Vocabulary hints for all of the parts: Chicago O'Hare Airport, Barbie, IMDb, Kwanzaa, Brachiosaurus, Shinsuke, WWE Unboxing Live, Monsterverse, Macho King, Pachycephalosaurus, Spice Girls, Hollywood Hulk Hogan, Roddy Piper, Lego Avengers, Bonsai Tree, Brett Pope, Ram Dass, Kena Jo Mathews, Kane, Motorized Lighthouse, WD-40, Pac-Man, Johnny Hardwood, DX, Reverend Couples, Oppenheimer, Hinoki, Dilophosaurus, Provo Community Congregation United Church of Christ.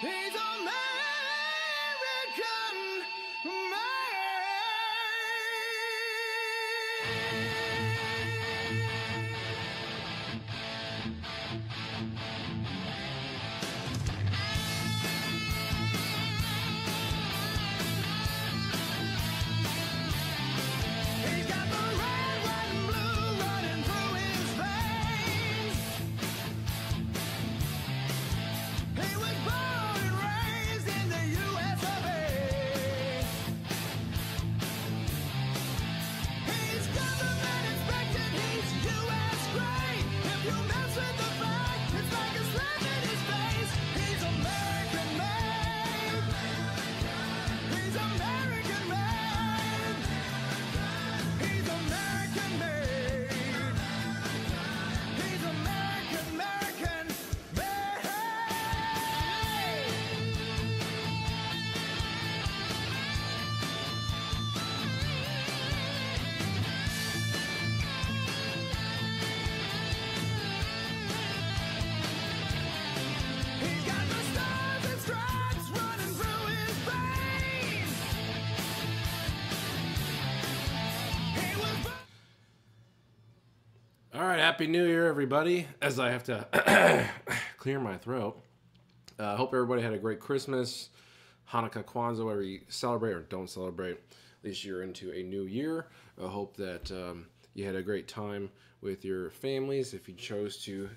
He's American man. He's got the red, white, and blue running through his veins. He was born and raised in the U.S. of A. He's government inspected, he's U.S. great. If you mess with the fact, it's like a slap in his face. He's American made. He's American made. He's American made. He's American, American made. He's got the stars and stripes running through his veins. He was All right, Happy New Year, everybody. As I have to clear my throat. Hope everybody had a great Christmas, Hanukkah, Kwanzaa, whatever you celebrate or don't celebrate. At least you're into a new year. I hope that you had a great time with your families if you chose to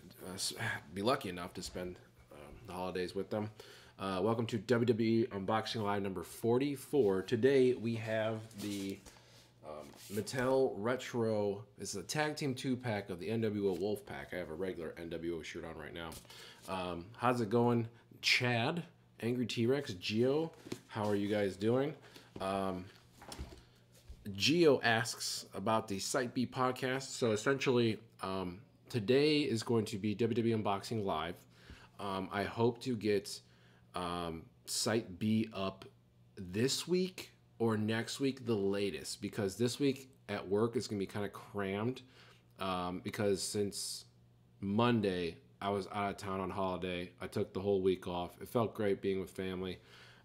be lucky enough to spend the holidays with them. Welcome to WWE Unboxing Live number 44. Today we have the Mattel Retro. It's a tag team 2-pack of the NWO Wolf Pack. I have a regular NWO shirt on right now. How's it going, Chad? Angry T-Rex, Geo. How are you guys doing? Geo asks about the Site B podcast. So essentially, today is going to be WWE Unboxing Live. I hope to get Site B up this week or next week, the latest, because this week at work is going to be kind of crammed because since Monday I was out of town on holiday. I took the whole week off. It felt great being with family,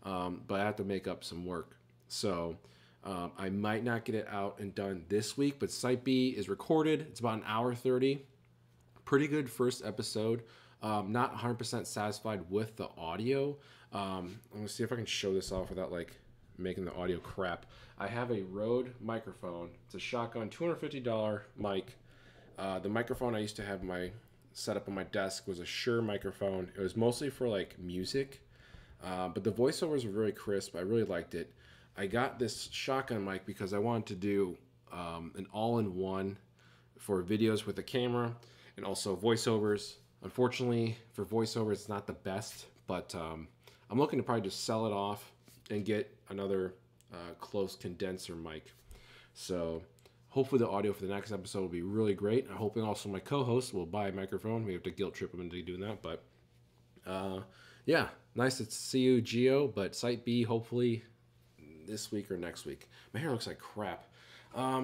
but I have to make up some work. So I might not get it out and done this week, but Site B is recorded. It's about an hour 30. Pretty good first episode. Not 100% satisfied with the audio. I'm gonna see if I can show this off without like making the audio crap. I have a Rode microphone. It's a shotgun $250 mic. The microphone I used to have my setup on my desk was a Shure microphone. It was mostly for like music, but the voiceovers were very crisp. I really liked it. I got this shotgun mic because I wanted to do an all-in-one for videos with a camera and also voiceovers. Unfortunately, for voiceover, it's not the best, but I'm looking to probably just sell it off and get another close condenser mic. So hopefully the audio for the next episode will be really great. I'm hoping also my co-host will buy a microphone. We have to guilt trip him into doing that, but yeah, nice to see you, Geo, but Site B hopefully this week or next week. My hair looks like crap.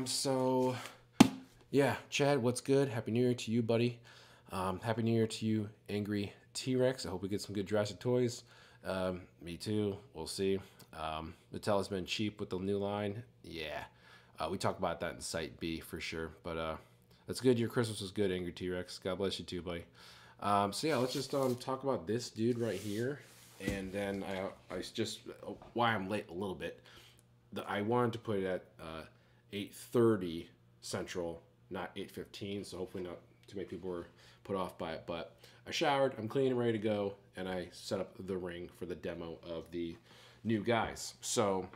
So yeah, Chad, what's good? Happy New Year to you, buddy. Happy New Year to you, Angry T-Rex. I hope we get some good Jurassic toys. Me too. We'll see. Mattel has been cheap with the new line. Yeah. We talk about that in Site B for sure. But that's good. Your Christmas was good, Angry T-Rex. God bless you too, buddy. So yeah, let's just talk about this dude right here. And then I just, why I'm late a little bit, I wanted to put it at 8:30 Central, not 8:15. So hopefully not too many people were put off by it, but I showered, I'm clean and ready to go, and I set up the ring for the demo of the new guys. So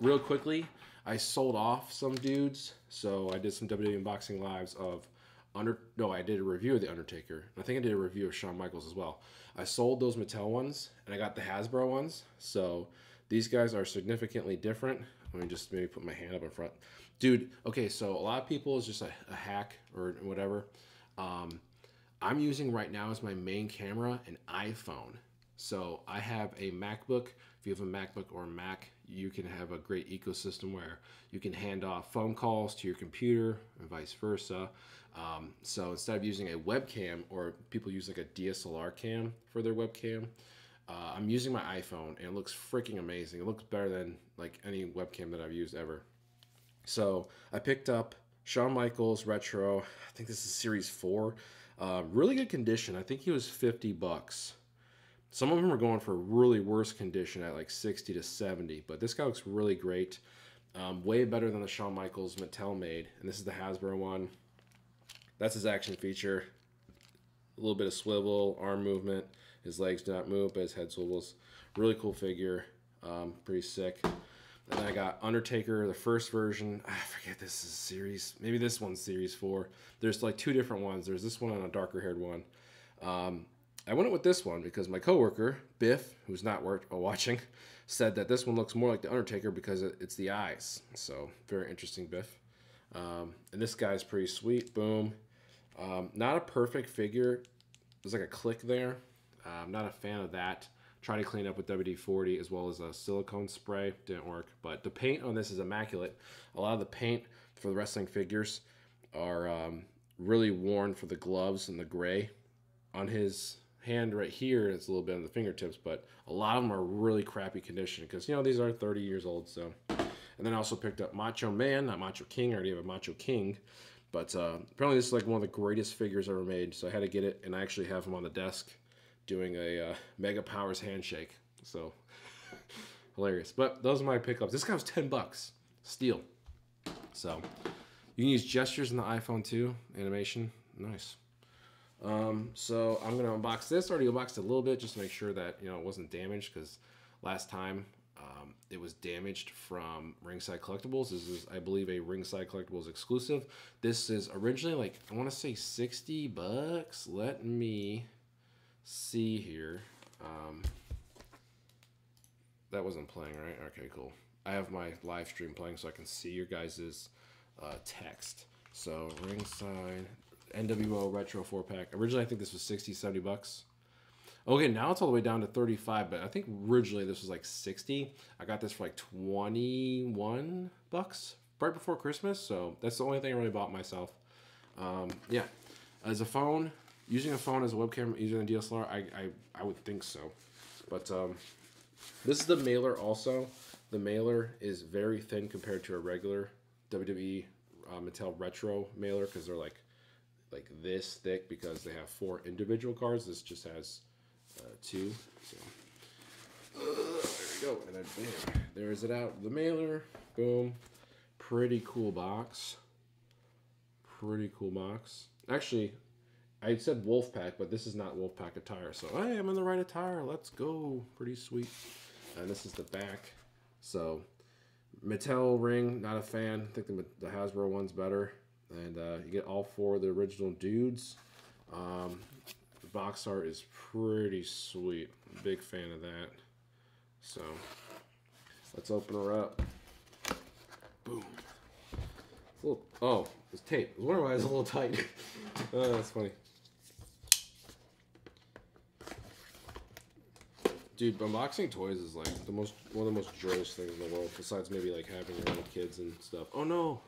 real quickly, I sold off some dudes. So I did some WWE Unboxing Lives of I did a review of the Undertaker. I think I did a review of Shawn Michaels as well. I sold those Mattel ones and I got the Hasbro ones. So these guys are significantly different. Let me just maybe put my hand up in front. Dude, okay, so a lot of people is just a hack or whatever. I'm using right now as my main camera an iPhone. So I have a MacBook. If you have a MacBook or a Mac, you can have a great ecosystem where you can hand off phone calls to your computer and vice versa. So instead of using a webcam, or people use like a DSLR cam for their webcam, I'm using my iPhone, and it looks freaking amazing. It looks better than like any webcam that I've used ever. So I picked up Shawn Michaels Retro. I think this is Series 4. Really good condition. I think he was 50 bucks. Some of them were going for really worse condition at like 60 to 70, but this guy looks really great. Way better than the Shawn Michaels Mattel made, and this is the Hasbro one. That's his action feature. A little bit of swivel, arm movement. His legs do not move, but his head swivels. Really cool figure. Pretty sick. And then I got Undertaker, the first version. I forget, this is series, maybe this one's series 4. There's like two different ones. There's this one and a darker haired one. I went with this one because my coworker, Biff, who's not watching, said that this one looks more like the Undertaker because it's the eyes. So very interesting, Biff. And this guy's pretty sweet. Boom. Not a perfect figure. There's like a click there. I'm not a fan of that. Try to clean up with WD-40 as well as a silicone spray. Didn't work. But the paint on this is immaculate. A lot of the paint for the wrestling figures are really worn for the gloves and the gray. On his hand right here, it's a little bit on the fingertips, but a lot of them are really crappy condition because, you know, these are 30 years old. So, and then I also picked up Macho Man, not Macho King. I already have a Macho King, but apparently this is like one of the greatest figures ever made. So I had to get it, and I actually have him on the desk doing a Mega Powers handshake. So hilarious. But those are my pickups. This guy was 10 bucks, steal. So you can use gestures in the iPhone too, animation, nice. So I'm gonna unbox this. Already unboxed a little bit just to make sure that, you know, it wasn't damaged, because last time it was damaged from Ringside Collectibles. This is, I believe, a Ringside Collectibles exclusive. This is originally like, I want to say 60 bucks. Let me see here. That wasn't playing, right? Okay, cool. I have my live stream playing so I can see your guys's text. So Ringside NWO Retro 4-pack. Originally, I think this was 60, 70 bucks. Okay, now it's all the way down to 35, but I think originally this was like 60. I got this for like 21 bucks right before Christmas, so that's the only thing I really bought myself. Yeah, as a phone, using a phone as a webcam, using a DSLR, I would think so. But this is the mailer also. The mailer is very thin compared to a regular WWE Mattel Retro mailer, because they're like this thick, because they have 4 individual cards. This just has 2. So there we go. And then bam, there's it out. The mailer. Boom. Pretty cool box. Pretty cool box. Actually, I said Wolf Pack, but this is not Wolf Pack attire. So I am in the right attire. Let's go. Pretty sweet. And this is the back. So Mattel ring, not a fan. I think the Hasbro one's better. And you get all 4 of the original dudes. The box art is pretty sweet. Big fan of that. So let's open her up. Boom. Little, oh, it's tape. I wonder why it's a little tight. Oh, that's funny. Dude, unboxing toys is like the most, one of the most joyous things in the world, besides maybe like having your own kids and stuff. Oh no.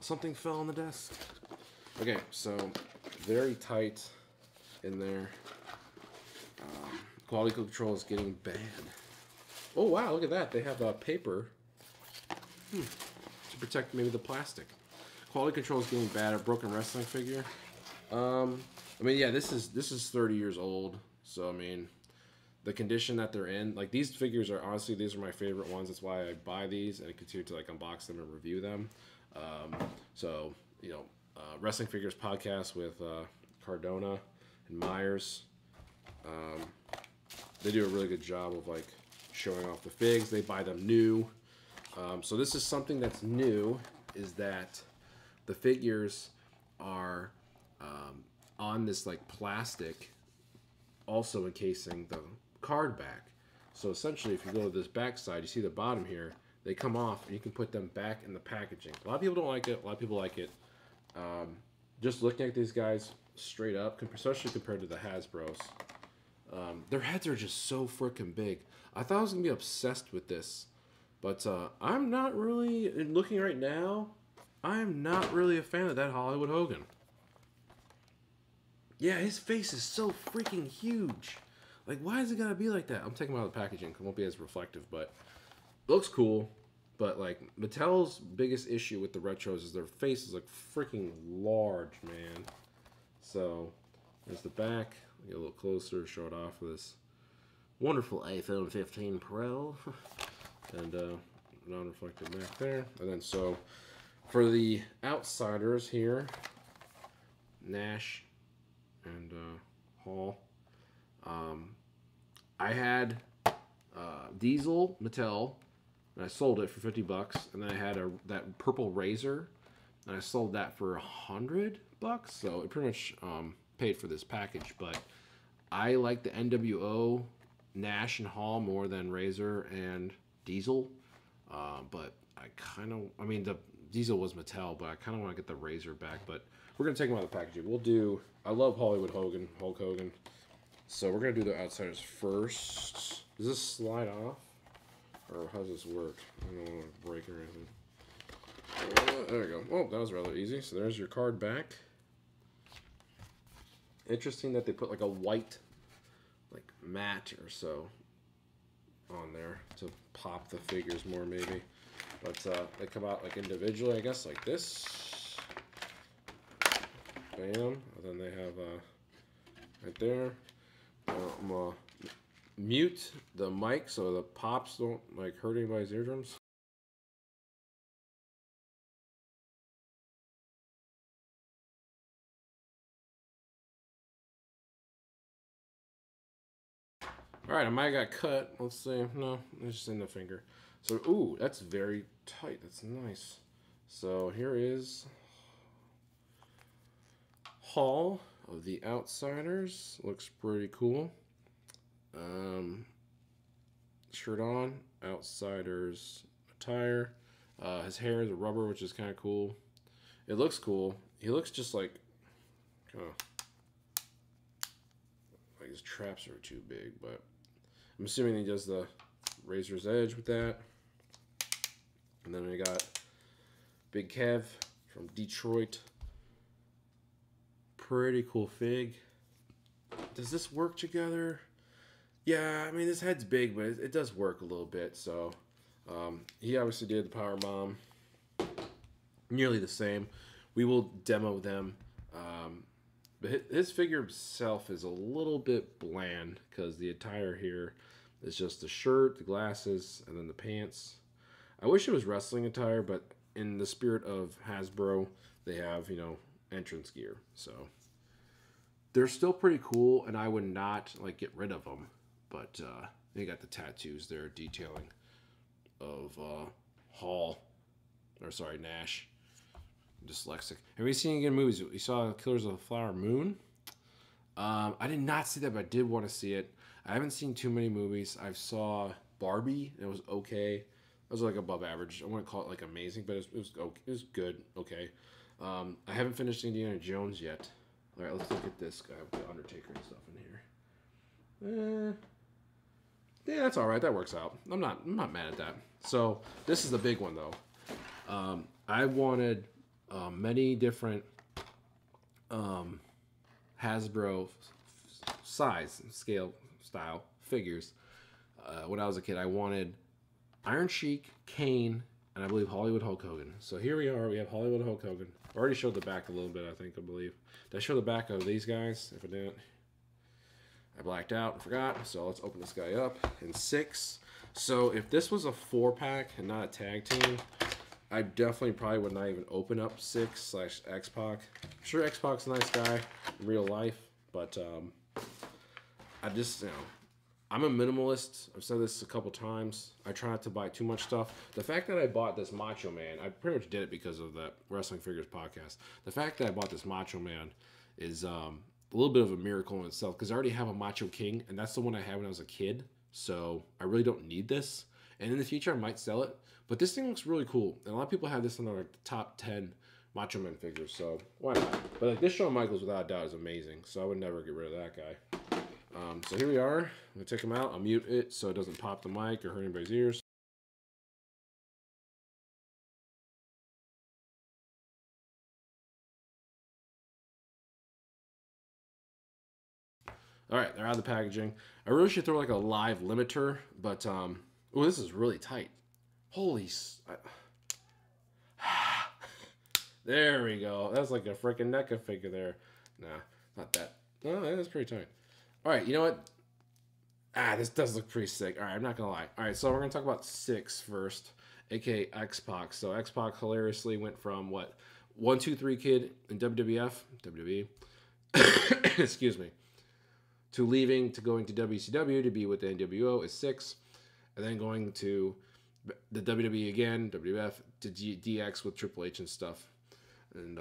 Something fell on the desk. Okay, so very tight in there. Quality control is getting bad. Oh wow, look at that. They have paper to protect maybe the plastic. Quality control is getting bad. A broken wrestling figure. I mean, yeah, this is 30 years old. So I mean, the condition that they're in, like these figures are honestly, these are my favorite ones. That's why I buy these and I continue to like unbox them and review them. So, you know, Wrestling Figures Podcast with Cardona and Myers, they do a really good job of like showing off the figs. They buy them new. So this is something that's new, is that the figures are on this like plastic, also encasing the card back. So essentially, if you go to this back side, you see the bottom here. They come off, and you can put them back in the packaging. A lot of people don't like it. A lot of people like it. Just looking at these guys straight up, especially compared to the Hasbros, their heads are just so freaking big. I thought I was going to be obsessed with this, but I'm not really, looking right now, I'm not really a fan of that Hollywood Hogan. Yeah, his face is so freaking huge. Like, why is it gotta be like that? I'm taking them out of the packaging because it won't be as reflective, but it looks cool. But, like, Mattel's biggest issue with the retros is their face is, like, freaking large, man. So, there's the back. Get a little closer, show it off with this wonderful iPhone 15 Pro. And non-reflective back there. And then, so, for the Outsiders here, Nash and Hall. I had Diesel Mattel. And I sold it for 50 bucks, and then I had that purple Razor, and I sold that for 100 bucks. So it pretty much paid for this package, but I like the NWO, Nash and Hall more than Razor and Diesel. But I mean, the Diesel was Mattel, but I kind of want to get the Razor back, but we're going to take them out of the packaging. We'll do, I love Hollywood Hogan, Hulk Hogan. So we're going to do the Outsiders first. Does this slide off? Or how does this work? I don't want to break or anything. There we go. Oh, that was rather easy. So there's your card back. Interesting that they put like a white, like matte or so, on there to pop the figures more maybe. But they come out like individually, I guess, like this. Bam. And then they have right there. Mute the mic so the pops don't like hurt anybody's eardrums. All right, I might have got cut. Let's see. No, it's just in the finger. So, ooh, that's very tight. That's nice. So here is Hall of the Outsiders. Looks pretty cool. Shirt on, Outsiders attire. His hair is a rubber, which is kind of cool. It looks cool. He looks just like, kind of, like his traps are too big, but I'm assuming he does the razor's edge with that. And then we got Big Kev from Detroit. Pretty cool fig. Does this work together? Yeah, I mean, his head's big, but it does work a little bit, so he obviously did the power bomb nearly the same. We will demo them, but his figure himself is a little bit bland because the attire here is just the shirt, the glasses, and then the pants. I wish it was wrestling attire, but in the spirit of Hasbro, they have, you know, entrance gear, so they're still pretty cool, and I would not like get rid of them. But they got the tattoos there, detailing of Hall, or sorry, Nash. I'm dyslexic. Have you seen any good movies? You saw Killers of the Flower Moon? I did not see that, but I did want to see it. I haven't seen too many movies. I saw Barbie, and it was okay. It was like above average. I wouldn't call it like amazing, but it was okay. It was good, okay. I haven't finished Indiana Jones yet. All right, let's look at this guy with the Undertaker and stuff in here. Yeah, that's all right. That works out. I'm not mad at that. So this is the big one though. I wanted many different Hasbro size, scale, style figures. When I was a kid, I wanted Iron Sheik, Kane, and I believe Hollywood Hulk Hogan. So here we are. We have Hollywood Hulk Hogan. I already showed the back a little bit. I believe. Did I show the back of these guys? If I didn't, I blacked out and forgot, so let's open this guy up in 6. So if this was a 4-pack and not a tag team, I definitely probably would not even open up 6/X-Pac. I'm sure X-Pac's a nice guy in real life, but I just, you know, I'm a minimalist. I've said this a couple times. I try not to buy too much stuff. The fact that I bought this Macho Man, I pretty much did it because of that Wrestling Figures Podcast. The fact that I bought this Macho Man is a little bit of a miracle in itself, because I already have a Macho King, and that's the one I had when I was a kid, so I really don't need this. And in the future, I might sell it, but this thing looks really cool, and a lot of people have this on their like, top 10 Macho Man figures, so why not? But like this Shawn Michaels, without a doubt, is amazing, so I would never get rid of that guy. So here we are. I'm going to take him out. I'll mute it so it doesn't pop the mic or hurt anybody's ears. All right, they're out of the packaging. I really should throw like a live limiter, but oh, this is really tight. Holy, there we go. That's like a freaking NECA figure there. Nah, not that. Oh, that's pretty tight. All right, you know what? Ah, this does look pretty sick. All right, I'm not gonna lie. All right, so we're gonna talk about 6 first, aka X-Pac. So X-Pac hilariously went from what 1-2-3 kid in WWE, excuse me, to leaving to going to WCW to be with the NWO is 6, and then going to the WWE again, WWF to DX with Triple H and stuff, and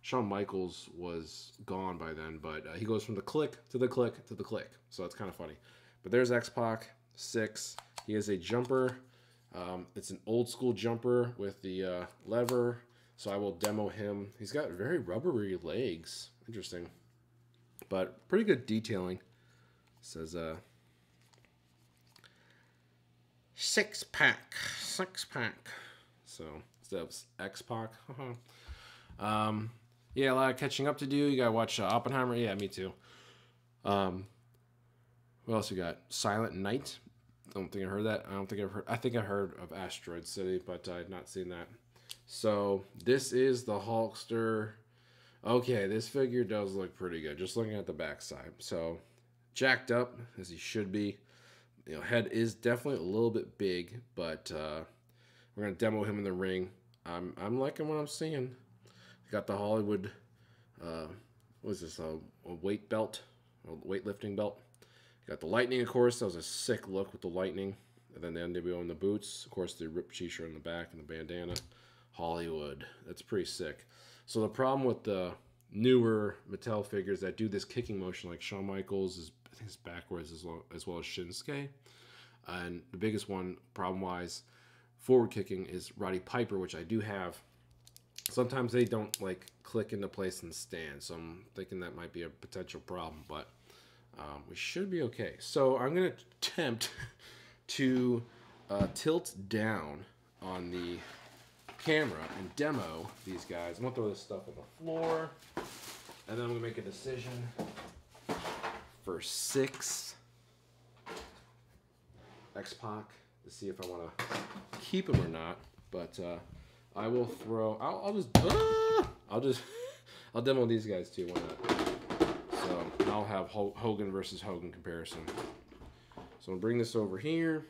Shawn Michaels was gone by then, but he goes from The Click to The Click to The Click, so it's kind of funny. But there's X-Pac, 6. He has a jumper. It's an old school jumper with the lever, so I will demo him. He's got very rubbery legs. Interesting, but pretty good detailing. It says six pack. So instead of X-Pac. Yeah, a lot of catching up to do. You gotta watch Oppenheimer. Yeah, me too. What else we got? Silent Night. Don't think I heard that. I don't think I've heard. I think I heard of Asteroid City, but I've not seen that. So this is the Hulkster. Okay, this figure does look pretty good. Just looking at the backside. So jacked up as he should be. You know, head is definitely a little bit big, but we're gonna demo him in the ring. I'm liking what I'm seeing. Got the Hollywood, what is this, a weight belt, a weightlifting belt. Got the lightning, of course. That was a sick look with the lightning. And then the NWO in the boots. Of course, the ripped t-shirt in the back and the bandana. Hollywood. That's pretty sick. So the problem with the newer Mattel figures that do this kicking motion, like Shawn Michaels, is I think it's backwards as well as Shinsuke. And the biggest one, problem-wise, forward kicking is Roddy Piper, which I do have. Sometimes they don't like click into place and stand, so I'm thinking that might be a potential problem, but we should be okay. So I'm going to attempt to tilt down on the camera and demo these guys. I'm going to throw this stuff on the floor, and then I'm going to make a decision for 6 X-Pac to see if I want to keep him or not, but I will throw. I'll demo these guys too. Why not? So I'll have Hogan versus Hogan comparison. So I'll bring this over here.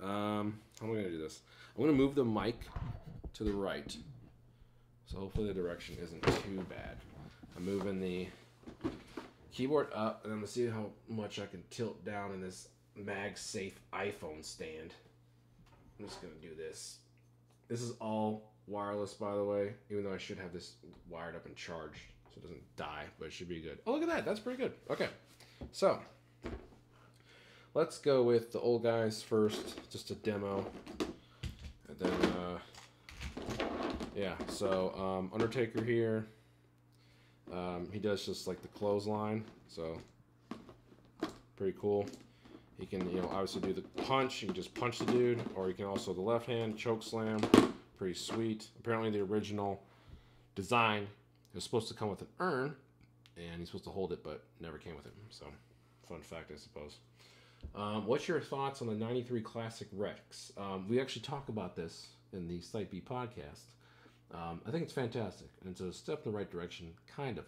How am I gonna do this? I'm gonna move the mic to the right. So hopefully the direction isn't too bad. I'm moving the keyboard up, and I'm gonna see how much I can tilt down in this MagSafe iPhone stand. I'm just gonna do this. This is all wireless, by the way, even though I should have this wired up and charged so it doesn't die, but it should be good. Oh, look at that. That's pretty good. Okay. So let's go with the old guys first, just a demo. And then, yeah, so Undertaker here. He does just like the clothesline, so pretty cool. He can, you know, obviously do the punch. You can just punch the dude, or you can also the left hand choke slam. Pretty sweet. Apparently, the original design it was supposed to come with an urn, and he's supposed to hold it, but never came with it. So, fun fact, I suppose. What's your thoughts on the '93 classic Rex? We actually talk about this in the Site B podcast. I think it's fantastic, and it's a step in the right direction, kind of.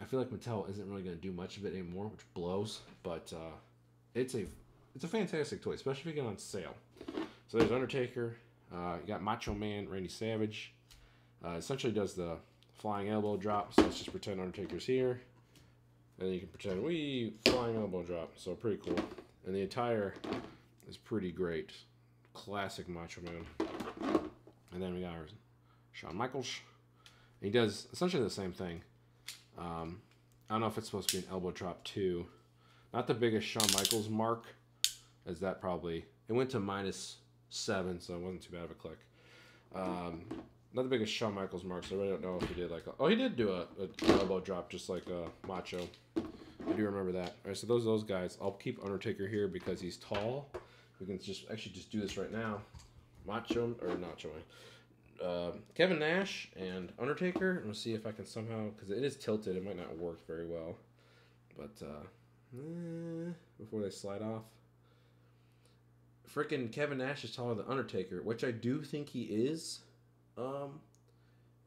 I feel like Mattel isn't really going to do much of it anymore, which blows, but it's a fantastic toy, especially if you get on sale. So there's Undertaker, you got Macho Man, Randy Savage, essentially does the flying elbow drop, so let's just pretend Undertaker's here, and you can pretend, wee, flying elbow drop, so pretty cool. And the attire is pretty great, classic Macho Man. And then we got our Shawn Michaels, and he does essentially the same thing. I don't know if it's supposed to be an elbow drop too. Not the biggest Shawn Michaels mark, as that probably it went to -7, so it wasn't too bad of a click. Not the biggest Shawn Michaels mark, so I really don't know if he did like. Oh, he did do a elbow drop just like Macho. I do remember that. All right, so those are those guys. I'll keep Undertaker here because he's tall. We can just do this right now. Macho or Nacho. Kevin Nash and Undertaker. I'm gonna see if I can somehow, because it is tilted, it might not work very well. But before they slide off, frickin' Kevin Nash is taller than Undertaker, which I do think he is in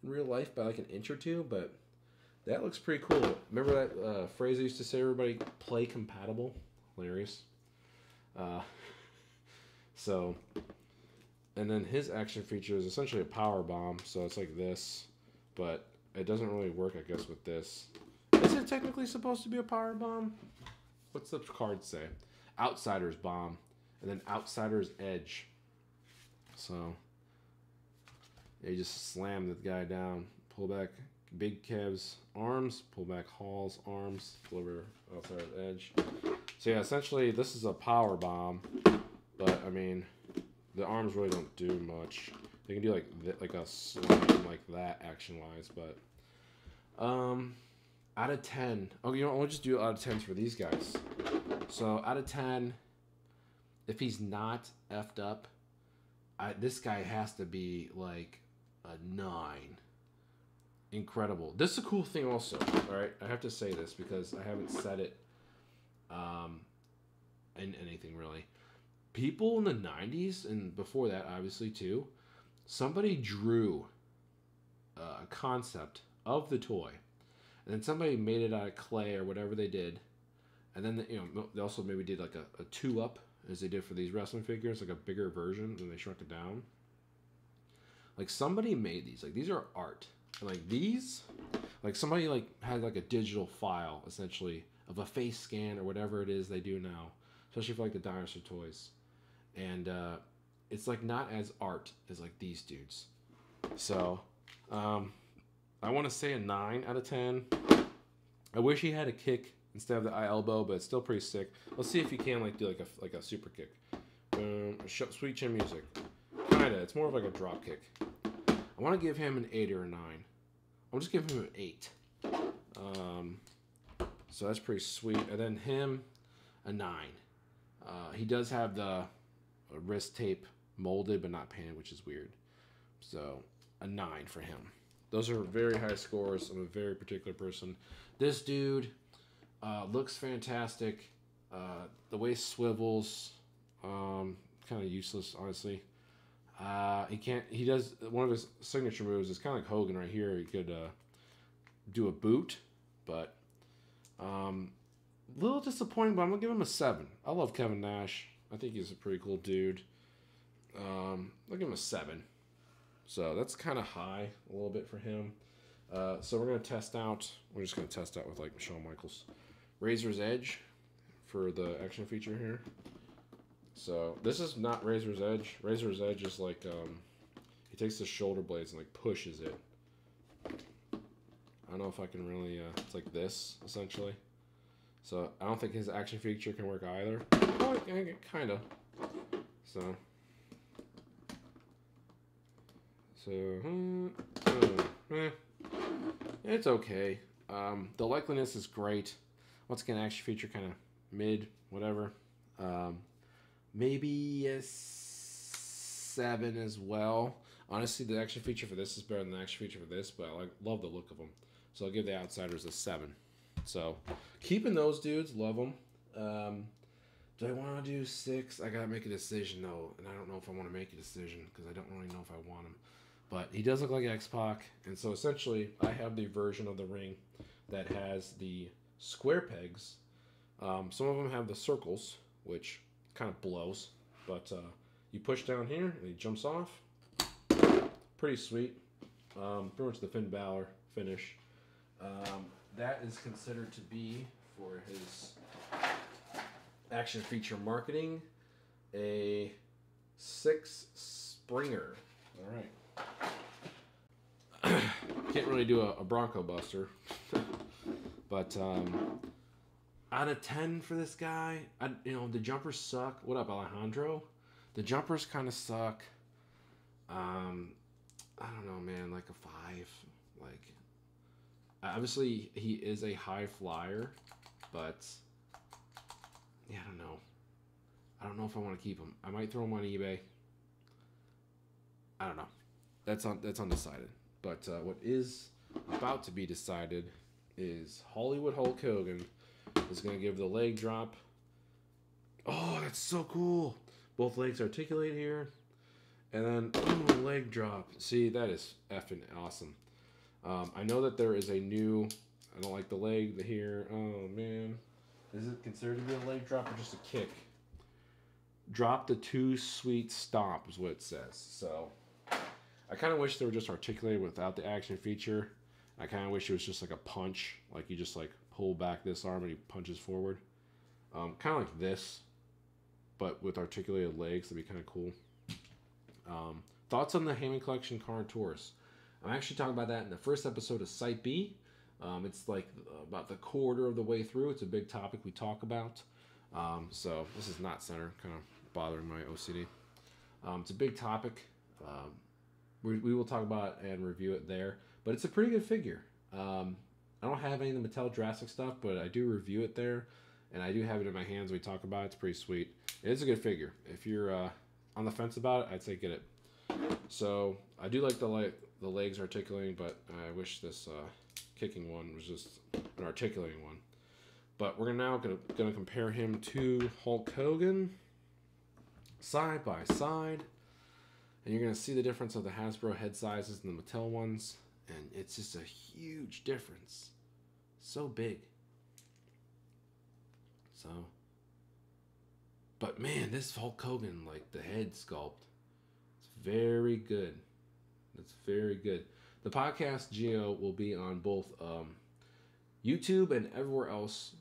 real life by like an inch or two, but that looks pretty cool. Remember that phrase I used to say, everybody, play compatible? Hilarious. So, and then his action feature is essentially a power bomb, so it's like this, but it doesn't really work, I guess, with this. Is it technically supposed to be a power bomb? What's the card say? Outsiders Bomb, and then Outsiders Edge. So, they just slam the guy down, pull back Big Kev's arms, pull back Hall's arms, deliver Outsiders Edge. So yeah, essentially this is a power bomb, but I mean, the arms really don't do much. They can do like a slam like that action wise, but out of 10, okay, you know what, we'll just do out of 10s for these guys. So out of 10, if he's not effed up, this guy has to be like a 9. Incredible. This is a cool thing also. All right, I have to say this because I haven't said it in anything really. People in the 90s, and before that obviously too, somebody drew a concept of the toy, and then somebody made it out of clay or whatever they did, and then you know they also maybe did like a 2-up as they did for these wrestling figures, like a bigger version, and they shrunk it down. Like somebody made these. Like these are art. And like these, like somebody like had like a digital file essentially of a face scan or whatever it is they do now, especially for like the dinosaur toys, and it's like not as art as like these dudes. So I want to say a 9 out of 10. I wish he had a kick instead of the eye elbow, but it's still pretty sick. Let's see if you can like do like a super kick. Boom, sweet chin music. Kinda, it's more of like a drop kick. I want to give him an 8 or a 9. I'll just give him an 8. So that's pretty sweet. And then him, a 9. He does have the wrist tape molded but not painted, which is weird. So a 9 for him. Those are very high scores. I'm a very particular person. This dude looks fantastic. The way swivels, kind of useless, honestly. He can't, he does, one of his signature moves is kind of like Hogan right here. He could, do a boot, but, a little disappointing, but I'm gonna give him a 7. I love Kevin Nash. I think he's a pretty cool dude. I'll give him a 7. So that's kind of high a little bit for him. So we're just gonna test out with like Shawn Michaels. Razor's Edge for the action feature here. So, this is not Razor's Edge. Razor's Edge is like, he takes the shoulder blades and like pushes it. I don't know if I can really, it's like this, essentially. So, I don't think his action feature can work either. Well, kinda. It's okay. The likeliness is great. Once again, action feature kind of mid, whatever. Maybe a 7 as well. Honestly, the action feature for this is better than the action feature for this, but I love the look of them. So I'll give the Outsiders a 7. So keeping those dudes, love them. Do I want to do 6? I got to make a decision, though, and I don't know if I want to make a decision because I don't really know if I want him. But he does look like X-Pac, and so essentially I have the version of the ring that has the square pegs. Some of them have the circles, which kind of blows, but you push down here and he jumps off. Pretty sweet. Pretty much the Finn Balor finish. That is considered to be, for his action feature marketing, a 6 Springer. All right. Can't really do a Bronco Buster, but out of 10 for this guy, the jumpers suck. What up, Alejandro? The jumpers kind of suck. I don't know, man, like a 5. Like, obviously, he is a high flyer, but, yeah, I don't know. I don't know if I want to keep him. I might throw him on eBay. I don't know. That's undecided. But what is about to be decided is Hollywood Hulk Hogan is going to give the leg drop. Oh, that's so cool. Both legs articulate here. And then, ooh, leg drop. See, that is effing awesome. I know that there is a new... I don't like the leg here. Oh, man. Is it considered to be a leg drop or just a kick? Drop the two sweet stomp is what it says. So, I kind of wish they were just articulated without the action feature. I kind of wish it was just like a punch. Like, you just, like, pull back this arm and he punches forward. Kind of like this, but with articulated legs. That'd be kind of cool. Thoughts on the Hammond Collection car and Taurus? I'm actually talking about that in the first episode of Site B. It's like about the quarter of the way through. It's a big topic we talk about. So this is not center, kind of bothering my OCD. It's a big topic. We will talk about it and review it there. But it's a pretty good figure. I don't have any of the Mattel Jurassic stuff, but I do review it there. And I do have it in my hands. We talk about it. It's pretty sweet. It is a good figure. If you're on the fence about it, I'd say get it. So I do like the legs articulating, but I wish this kicking one was just an articulating one. But we're now gonna compare him to Hulk Hogan side by side, and you're gonna see the difference of the Hasbro head sizes and the Mattel ones, and it's just a huge difference. So big. So. But man, this Hulk Hogan, like the head sculpt, it's very good. It's very good. The podcast Geo will be on both YouTube and everywhere else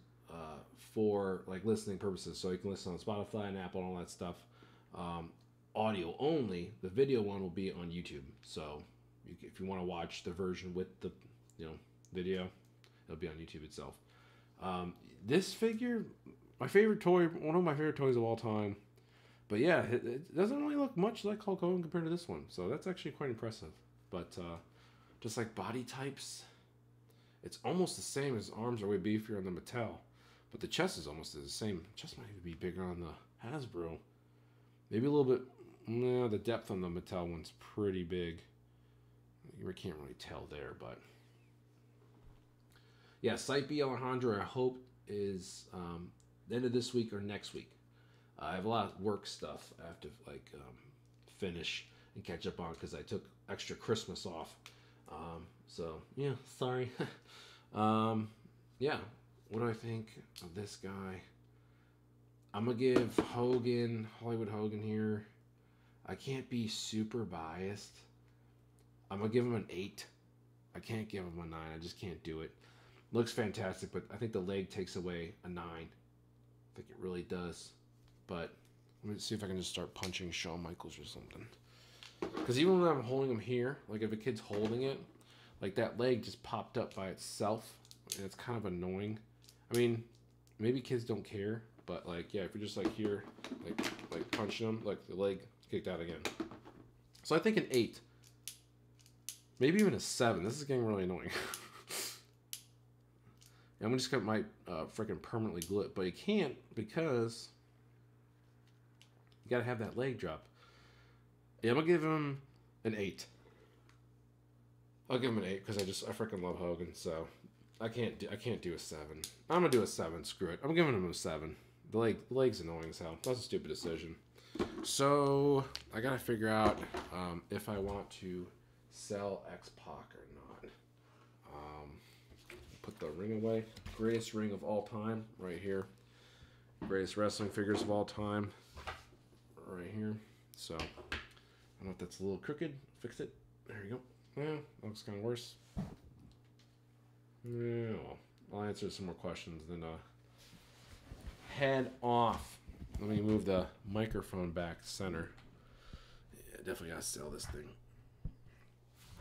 for like listening purposes. So you can listen on Spotify and Apple and all that stuff. Audio only. The video one will be on YouTube. So if you want to watch the version with the video, it'll be on YouTube itself. This figure. My favorite toy, one of my favorite toys of all time. But yeah, it doesn't really look much like Hulk Hogan compared to this one. So that's actually quite impressive. But just like body types, it's almost the same. His arms are way beefier on the Mattel. But the chest is almost the same. Chest might even be bigger on the Hasbro. Maybe a little bit. No, the depth on the Mattel one's pretty big. You can't really tell there, but. Yeah, Site B Alejandro, I hope, is... the end of this week or next week. I have a lot of work stuff I have to finish and catch up on because I took extra Christmas off. So yeah, sorry. Yeah, what do I think of this guy? I'm gonna give Hogan, Hollywood Hogan here. I can't be super biased. I'm gonna give him an 8. I can't give him a 9. I just can't do it. Looks fantastic, but I think the leg takes away a 9. I think it really does. But let me see if I can just start punching Shawn Michaels or something. Because even when I'm holding him here, like if a kid's holding it, like that leg just popped up by itself. And it's kind of annoying. I mean, maybe kids don't care. But like, yeah, if you're just like here, like punching him, like the leg kicked out again. So I think an 8. Maybe even a 7. This is getting really annoying. I'm just gonna might freaking permanently glue it, but you can't because you gotta have that leg drop. Yeah, I'm gonna give him an 8. I'll give him an 8 because I freaking love Hogan, so I can't do a 7. I'm gonna do a 7. Screw it. I'm giving him a 7. The leg's annoying as hell. That's a stupid decision. So I gotta figure out if I want to sell X-Pac or not. Put the ring away. Greatest ring of all time, right here. Greatest wrestling figures of all time, right here. So, I don't know if that's a little crooked. Fix it. There you go. Yeah, looks kind of worse. Yeah, well, I'll answer some more questions, then head off. Let me move the microphone back to center. Yeah, definitely gotta sell this thing.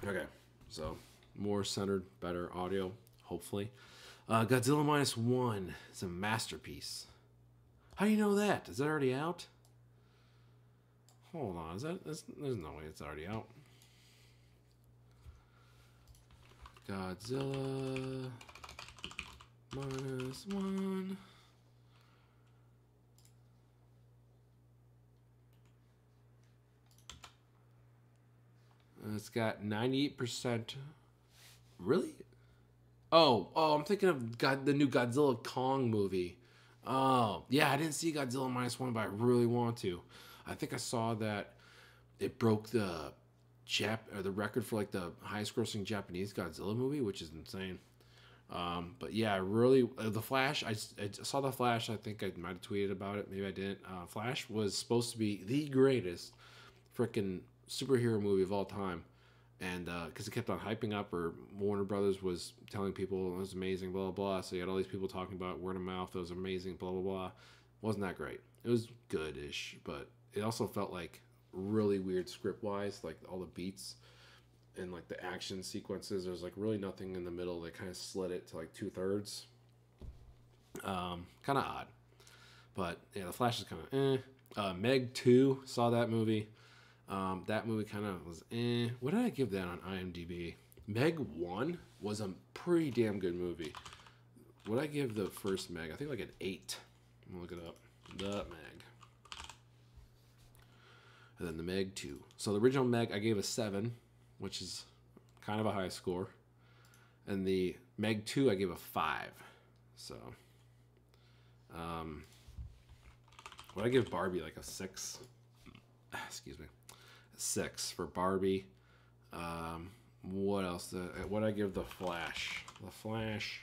Okay, so more centered, better audio. Hopefully. Godzilla Minus One is a masterpiece. How do you know that? Is that already out? Hold on. There's no way it's already out. Godzilla Minus One. It's got 98%. Really? Oh, I'm thinking of the new Godzilla Kong movie. Oh, yeah, I didn't see Godzilla Minus One, but I really want to. I think I saw that it broke the record for like the highest grossing Japanese Godzilla movie, which is insane. But yeah, really, The Flash, I saw The Flash. I think I might have tweeted about it. Maybe I didn't. Flash was supposed to be the greatest freaking superhero movie of all time. And because it kept on hyping up, or Warner Brothers was telling people it was amazing, blah, blah, blah. So you had all these people talking about word of mouth, it was amazing, blah, blah, blah. Wasn't that great. It was good-ish, but it also felt like really weird script-wise, like all the beats and like the action sequences. There's like really nothing in the middle. They kind of slid it to like 2/3. Kind of odd. But yeah, The Flash is kind of eh. Meg 2, saw that movie. That movie kind of was eh. What did I give that on IMDb? Meg 1 was a pretty damn good movie. What did I give the first Meg? I think like an 8. I'm going to look it up. The Meg. And then the Meg 2. So the original Meg, I gave a 7, which is kind of a high score. And the Meg 2, I gave a 5. So, what did I give Barbie? Like a 6? Excuse me. 6 for Barbie. What else? What did I give The Flash? The Flash,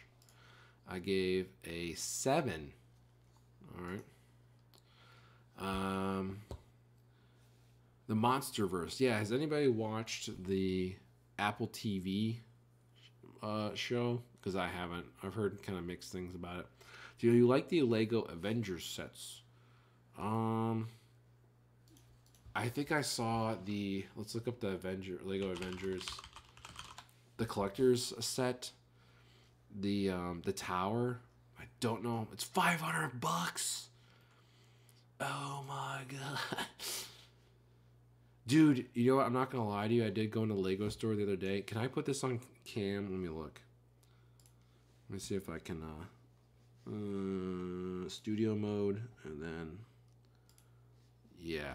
I gave a 7. All right. The Monsterverse. Yeah, has anybody watched the Apple TV show? Because I haven't. I've heard kind of mixed things about it. Do you like the Lego Avengers sets? I think I saw the... Let's look up the Lego Avengers. The collector's set. The tower. I don't know. It's $500 bucks. Oh my god. Dude, you know what? I'm not going to lie to you. I did go into the Lego store the other day. Can I put this on cam? Let me look. Let me see if I can... studio mode. And then... Yeah,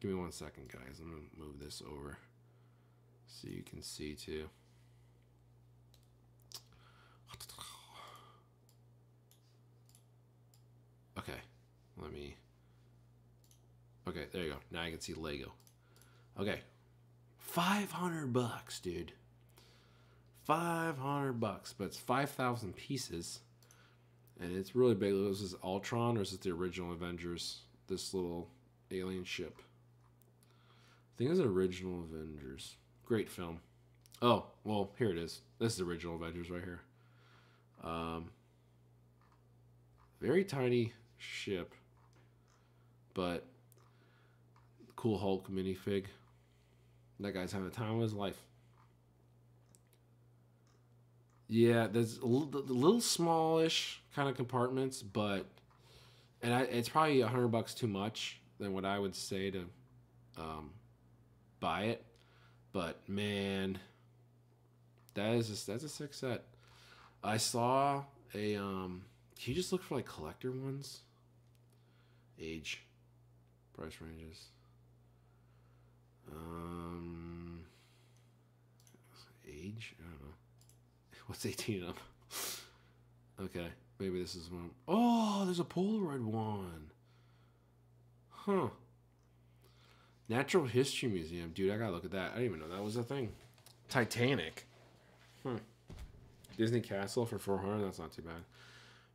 give me one second, guys. I'm going to move this over so you can see, too. Okay, okay, there you go. Now I can see Lego. Okay, $500 bucks, dude. $500 bucks, but it's 5,000 pieces, and it's really big. This is Ultron, or is it the original Avengers? This little alien ship. I think it's original Avengers. Great film. Oh, well, here it is. This is original Avengers right here. Very tiny ship, but cool Hulk minifig. That guy's having the time of his life. Yeah, there's a little smallish kind of compartments, but it's probably $100 bucks too much than what I would say to buy it. But man, that's a sick set. I saw a can you just look for like collector ones? Age, price ranges. Age? I don't know. What's 18 and up? Okay, maybe this is one. Oh, there's a Polaroid one. Huh. Natural History Museum. Dude, I gotta look at that. I didn't even know that was a thing. Titanic. Huh. Disney Castle for $400. That's not too bad.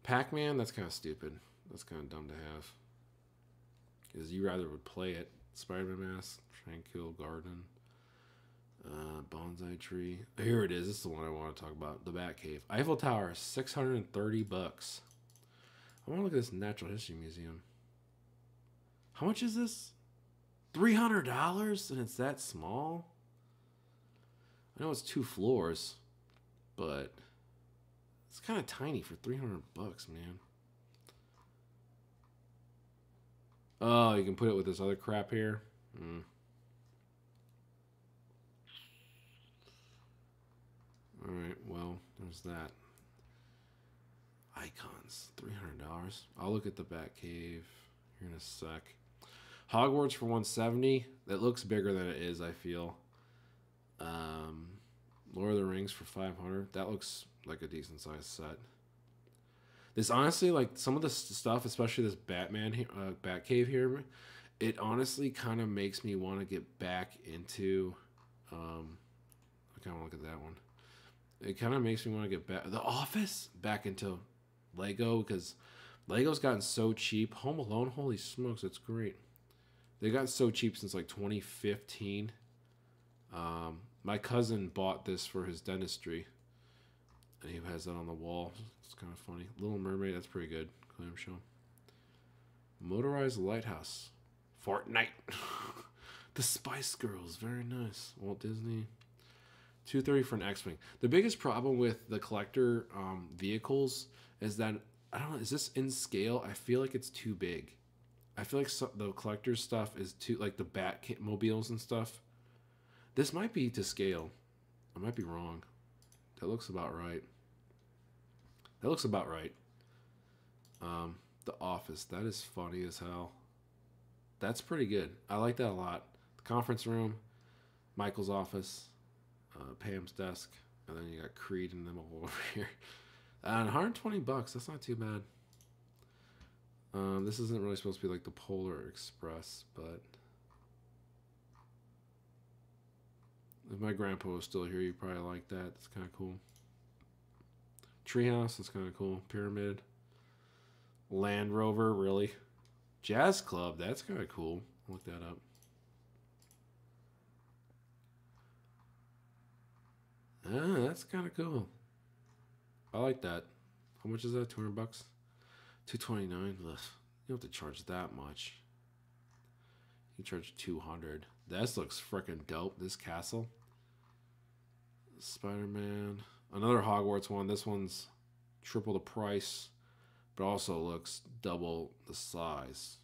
Pac-Man. That's kind of stupid. That's kind of dumb to have. Because you rather would play it. Spider-Man mask, Tranquil Garden, bonsai tree. Here it is. This is the one I want to talk about. The Batcave. Eiffel Tower, $630 bucks. I want to look at this Natural History Museum. How much is this? $300, and it's that small. I know it's 2 floors, but it's kind of tiny for $300 bucks, man. Oh, you can put it with this other crap here. All right, well, there's that. Icons, $300. I'll look at the Batcave here in a sec. Hogwarts for $170. That looks bigger than it is, I feel. Lord of the Rings for $500. That looks like a decent sized set. This honestly, like some of the stuff, especially this Batman here, Batcave here, it honestly kind of makes me want to get back into. I kind of look at that one. It kind of makes me want to get back The Office, back into Lego, because Lego's gotten so cheap. Home Alone, holy smokes, it's great. They got so cheap since like 2015. My cousin bought this for his dentistry, and he has that on the wall. It's kind of funny. Little Mermaid, that's pretty good. Clam shell. Motorized lighthouse. Fortnite. The Spice Girls, very nice. Walt Disney. 230 for an X-Wing. The biggest problem with the collector vehicles is that, I don't know, is this in scale? I feel like it's too big. I feel like the collector stuff is too, like the Batmobiles and stuff. This might be to scale. I might be wrong. That looks about right. That looks about right. The Office, that is funny as hell. That's pretty good. I like that a lot. The conference room, Michael's office, Pam's desk, and then you got Creed and them all over here. And $120, that's not too bad. This isn't really supposed to be like the Polar Express, but if my grandpa was still here, you'd probably like that. It's kind of cool. Treehouse, that's kind of cool. Pyramid. Land Rover, really. Jazz Club, that's kind of cool. Look that up. Ah, that's kind of cool. I like that. How much is that? $200? $229. You don't have to charge that much. You can charge $200. This looks freaking dope. This castle. Spider-Man. Another Hogwarts one. This one's triple the price, but also looks double the size.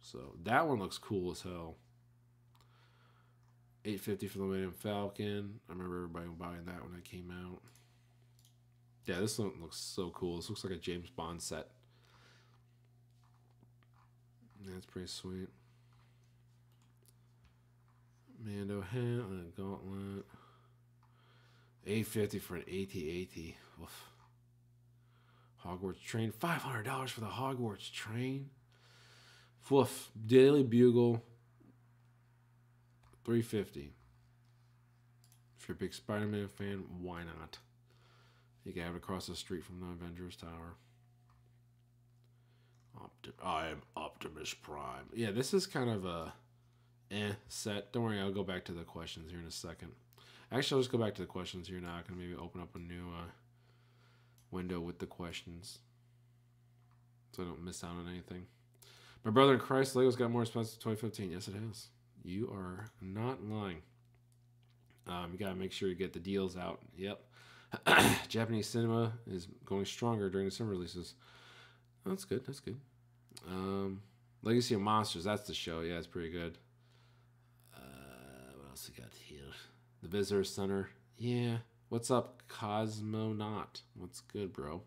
So that one looks cool as hell. $850 for the Millennium Falcon. I remember everybody buying that when it came out. Yeah, this one looks so cool. This looks like a James Bond set. That's pretty sweet. Mando hat and a gauntlet. $850 for an AT-AT. Oof. Hogwarts train. $500 for the Hogwarts train. Woof. Daily Bugle. $350. If you're a big Spider-Man fan, why not? You can have it across the street from the Avengers Tower. I am Optimus Prime. Yeah, this is kind of a set. Don't worry, I'll go back to the questions here in a second. Actually, I'll just go back to the questions here now. I can maybe open up a new window with the questions, so I don't miss out on anything. My brother in Christ, Lego's got more expensive in 2015. Yes, it has. You are not lying. You gotta make sure you get the deals out. Yep. Japanese cinema is going stronger during the summer releases. That's good. That's good. Legacy of Monsters. That's the show. Yeah, it's pretty good. What else we got here? The Visitor Center. Yeah. What's up, Cosmonaut? What's good, bro?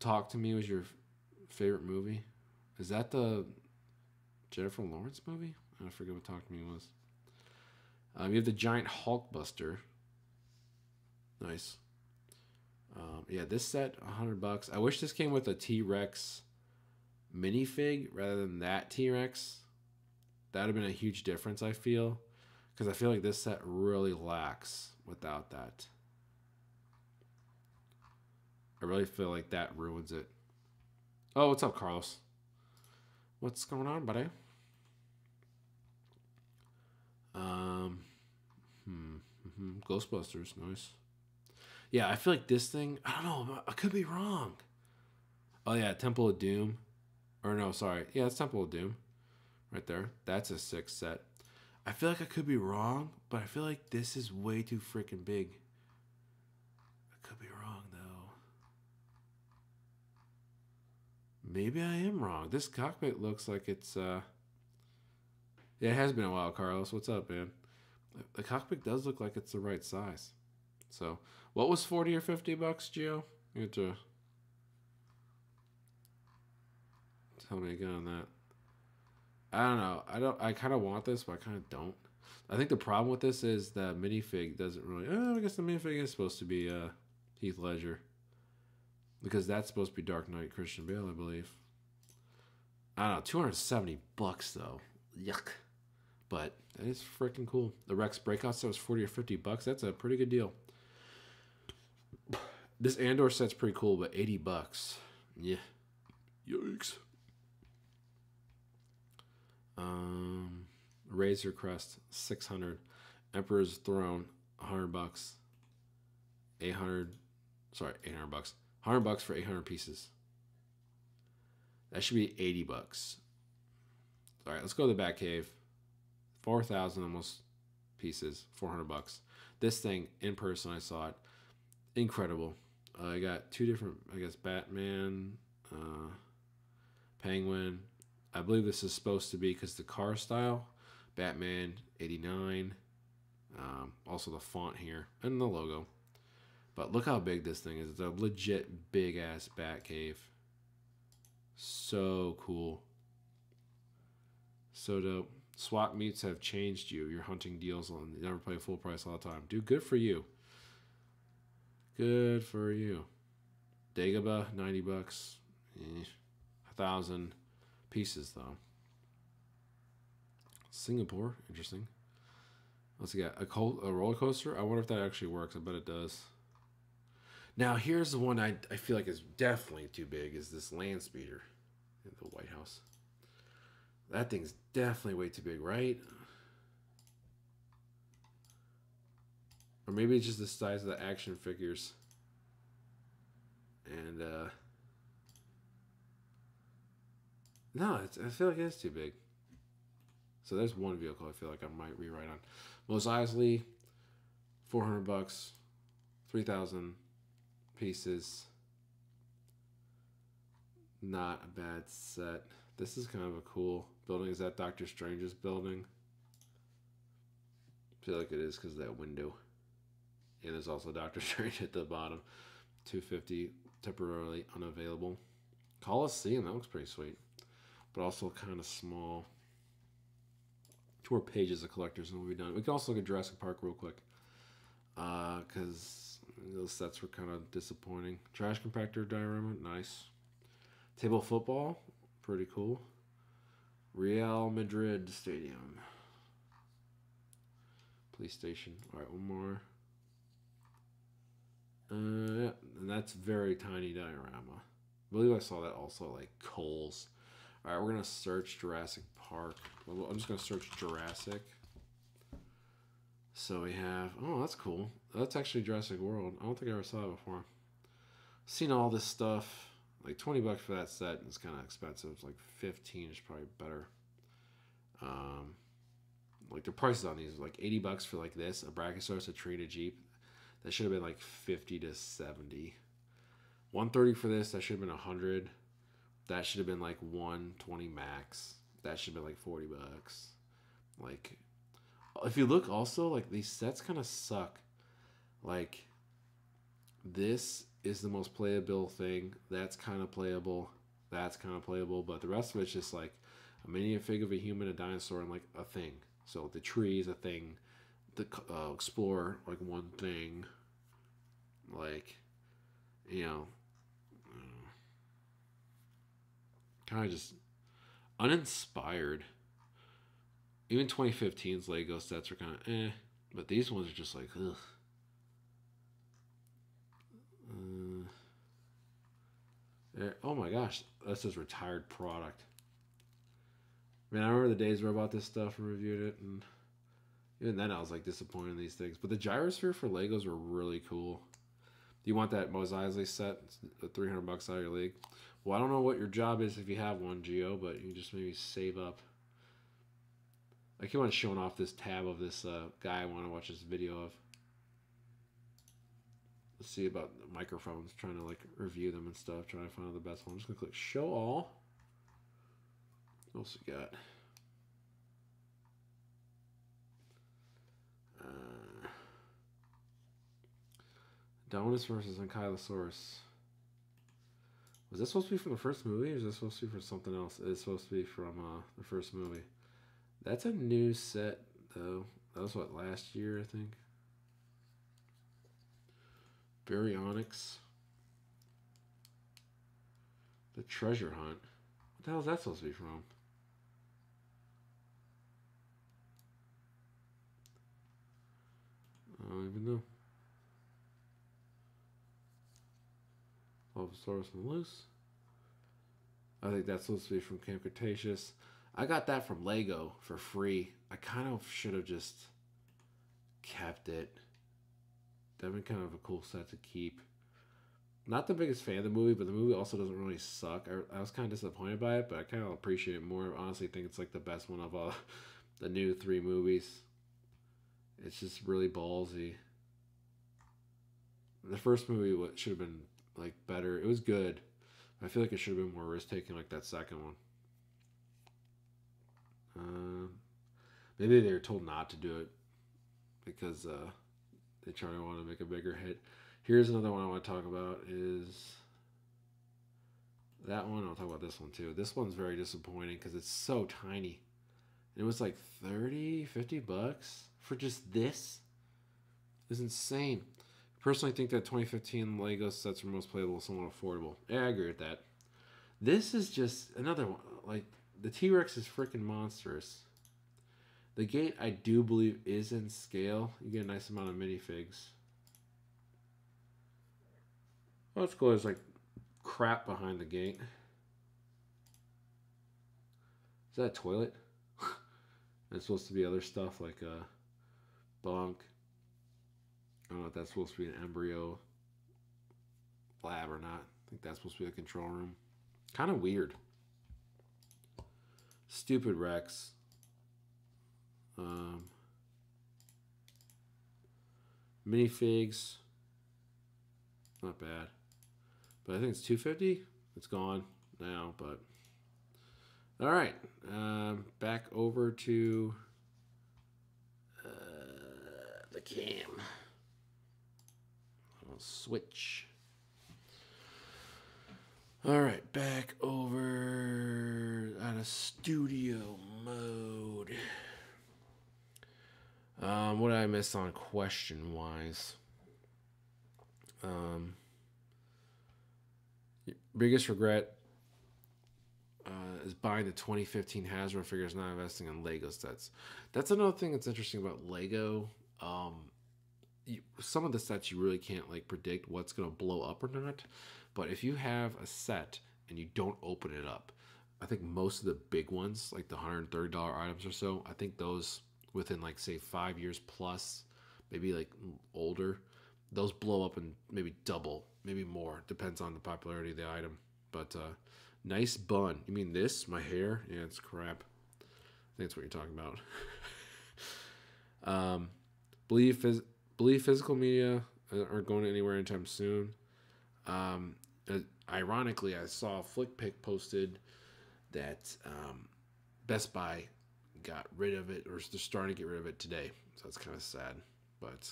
Talk to Me was your favorite movie. Is that the Jennifer Lawrence movie? I forget what Talk to Me was. You have the Giant Hulkbuster. Nice. Yeah, this set, $100. I wish this came with a T-Rex minifig rather than that T-Rex. That would have been a huge difference, I feel. Because I feel like this set really lacks without that. I really feel like that ruins it. Oh, what's up, Carlos? What's going on, buddy? Ghostbusters, nice. Yeah, I feel like this thing, I don't know, I could be wrong. Oh yeah, Temple of Doom. Or no, sorry. Yeah, it's Temple of Doom. Right there. That's a 6 set. I feel like I could be wrong, but I feel like this is way too freaking big. I could be wrong though. Maybe I am wrong. This cockpit looks like it's yeah, it has been a while, Carlos. What's up, man? The cockpit does look like it's the right size. So, what was $40 or $50, Gio? You have to tell me again on that. I don't know. I kind of want this, but I kind of don't. I think the problem with this is the minifig doesn't really... I guess the minifig is supposed to be Heath Ledger. Because that's supposed to be Dark Knight Christian Bale, I believe. I don't know, 270 bucks though. Yuck. But that is freaking cool. The Rex Breakout set was 40 or 50 bucks. That's a pretty good deal. This Andor set's pretty cool, but 80 bucks. Yeah. Yikes. Razor Crest, 600. Emperor's Throne, 100 bucks. 800 bucks. 100 bucks for 800 pieces. That should be 80 bucks. All right, let's go to the Batcave. 4,000 almost pieces, 400 bucks. This thing, in person, I saw it. Incredible. I got two different, I guess, Batman, Penguin. I believe this is supposed to be, because the car style, Batman 89. Also the font here and the logo. But look how big this thing is. It's a legit big-ass Batcave. So cool. So dope. Swap meets have changed you. You're hunting deals on. You never play full price all the time. Dude, good for you. Good for you. Dagobah, 90 bucks. 1,000 pieces, though. Singapore, interesting. What's he got? A roller coaster? I wonder if that actually works. I bet it does. Now, here's the one I feel like is definitely too big, is this Land Speeder in the White House. That thing's definitely way too big, right? Or maybe it's just the size of the action figures. And, no, I feel like it is too big. So there's one vehicle I feel like I might rewrite on. Mos Eisley, 400 bucks, 3,000 pieces. Not a bad set. This is kind of a cool building. Is that Doctor Strange's building? I feel like it is because of that window. And there's also Doctor Strange at the bottom. 250, temporarily unavailable. Coliseum, that looks pretty sweet. But also kind of small. 2 more pages of collectors and we'll be done. We can also look at Jurassic Park real quick. Because those sets were kind of disappointing. Trash compactor diorama, nice. Table football, pretty cool. Real Madrid Stadium. Police station. Alright, one more. Yeah, and that's very tiny diorama. I believe I saw that also like Kohl's. Alright, we're going to search Jurassic Park. I'm just going to search Jurassic. So we have... Oh, that's cool. That's actually Jurassic World. I don't think I ever saw it before. Seen all this stuff. Like 20 bucks for that set. It's kind of expensive. It's like 15 is probably better. Like the prices on these are like 80 bucks for like this. A Brachiosaurus, a tree, and a Jeep. That should have been like 50 to 70. 130 for this. That should have been 100. That should have been like 120 max. That should have been like 40 bucks. Like, if you look also, like these sets kind of suck. Like, this is the most playable thing. That's kind of playable. That's kind of playable. But the rest of it's just like a minifig of a human, a dinosaur, and like a thing. So the tree is a thing. The explorer, like one thing. Like, you know. Kind of just uninspired. Even 2015's Lego sets are kind of eh. But these ones are just like, ugh. Oh my gosh. This is retired product. Man, I remember the days where I bought this stuff and reviewed it. And even then I was like disappointed in these things. But the gyrosphere for Legos were really cool. Do you want that Mos Eisley set? It's 300 bucks out of your league. Well, I don't know what your job is if you have one, Geo, but you just maybe save up. I keep on showing off this tab of this guy I want to watch this video of. Let's see about the microphones, trying to like review them and stuff, trying to find out the best one. I'm just going to click show all. What else we got? Dominus versus Ankylosaurus. Was this supposed to be from the first movie, or is this supposed to be from something else? It's supposed to be from the first movie. That's a new set though. That was, what, last year, I think? Baryonyx. The Treasure Hunt. What the hell is that supposed to be from? I don't even know. Lobosaurus and Loose. I think that's supposed to be from Camp Cretaceous. I got that from Lego for free. I kind of should have just kept it. That'd be kind of a cool set to keep. Not the biggest fan of the movie, but the movie also doesn't really suck. I was kind of disappointed by it, but I kind of appreciate it more. I honestly think it's like the best one of all the new three movies. It's just really ballsy. The first movie should have been like better. It was good. I feel like it should have been more risk-taking like that second one. Maybe they were told not to do it because they try to want to make a bigger hit. Here's another one I want to talk about is that one. I'll talk about this one too. This one's very disappointing because it's so tiny. It was like $30, $50 for just this. It's insane. I personally think that 2015 Lego sets are most playable, somewhat affordable. Yeah, I agree with that. This is just another one. Like, the T-Rex is freaking monstrous. The gate, I do believe, is in scale. You get a nice amount of minifigs. What's cool is like crap behind the gate. Is that a toilet? It's supposed to be other stuff like a bunk. I don't know if that's supposed to be an embryo lab or not. I think that's supposed to be a control room. Kind of weird. Stupid Rex. Minifigs. Not bad. But I think it's $250. It's gone now, but all right. Back over to the cam. I'll switch. All right, back over out of studio mode. What did I miss on question wise? Biggest regret is buying the 2015 Hasbro figures, not investing in Lego sets. That's another thing that's interesting about Lego. Some of the sets you really can't like predict what's gonna blow up or not. But if you have a set and you don't open it up, I think most of the big ones, like the $130 items or so, I think those within like say 5 years plus, maybe like older, those blow up and maybe double, maybe more. Depends on the popularity of the item. But nice bun. You mean this? My hair? Yeah, it's crap. I think that's what you're talking about. Believe physical media aren't going anywhere anytime soon. Ironically, I saw Flickpick posted that Best Buy got rid of it, or they're starting to get rid of it today. So that's kind of sad. But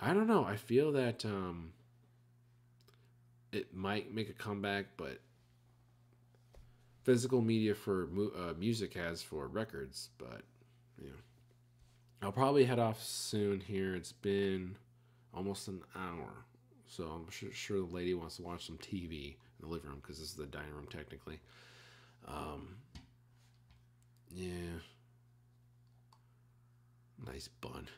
I don't know. I feel that it might make a comeback, but physical media for music has for records. But, you know, I'll probably head off soon here. It's been almost an hour. So I'm sure the lady wants to watch some TV in the living room because this is the dining room technically. Yeah. Nice bun.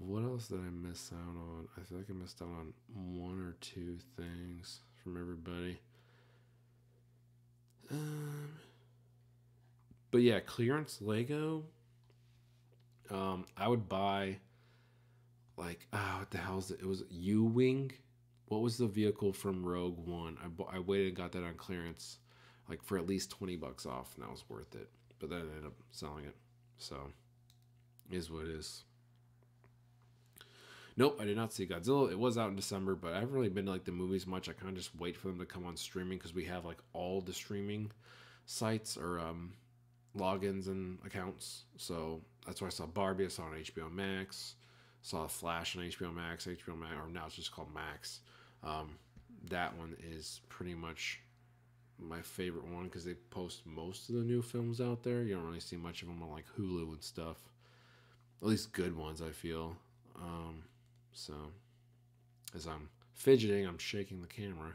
What else did I miss out on? I feel like I missed out on one or two things from everybody. But yeah, clearance Lego. I would buy like, what the hell is it? It was U-Wing. What was the vehicle from Rogue One? I waited and got that on clearance like for at least $20 off, and that was worth it. But then I ended up selling it. So it is what it is. Nope, I did not see Godzilla. It was out in December, but I haven't really been to like the movies much. I kind of just wait for them to come on streaming because we have like all the streaming sites or logins and accounts. So that's why I saw Barbie. I saw it on HBO Max. Saw The Flash on HBO Max. HBO Max, or now it's just called Max. That one is pretty much my favorite one because they post most of the new films out there. You don't really see much of them on like Hulu and stuff. At least good ones, I feel. So, as I'm fidgeting, I'm shaking the camera.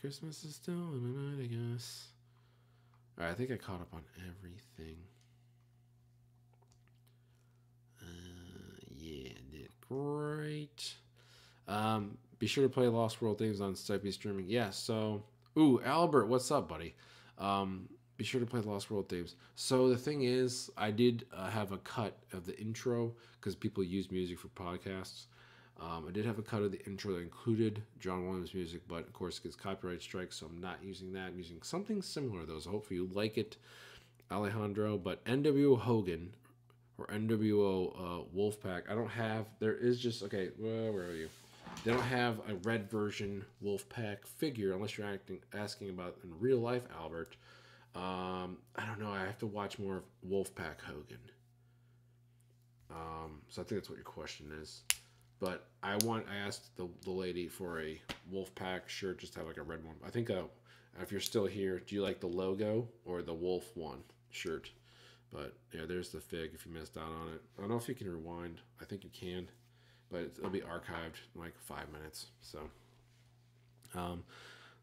Christmas is still in the night, I guess. Alright, I think I caught up on everything. Yeah, I did great. Be sure to play Lost World Things on Site B streaming. Yeah, so... Ooh, Albert, what's up, buddy? Be sure to play Lost World Thieves. So the thing is, I did have a cut of the intro because people use music for podcasts. I did have a cut of the intro that included John Williams' music, but of course it gets copyright strikes, so I'm not using that. I'm using something similar, though, so hopefully you like it, Alejandro. But NWO Hogan or NWO Wolf Pack, I don't have. There is just, okay, well, where are you? They don't have a red version Wolf Pack figure unless you're asking about in real life, Albert. I don't know. I have to watch more of Wolfpack Hogan. So I think that's what your question is. But I asked the lady for a Wolfpack shirt, just to have like a red one. I think if you're still here, do you like the logo or the wolf one shirt? But yeah, there's the fig if you missed out on it. I don't know if you can rewind. I think you can, but it'll be archived in like 5 minutes. So,